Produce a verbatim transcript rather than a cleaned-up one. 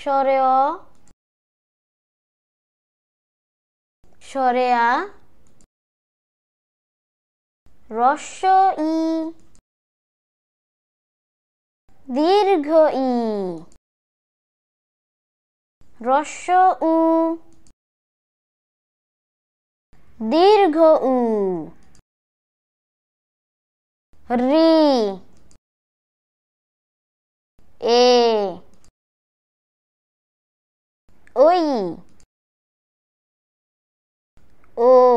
Shorea, Shorea, Roshoi, Dirghoi, Roshou, Dirghou, Ri, E, Oi, O.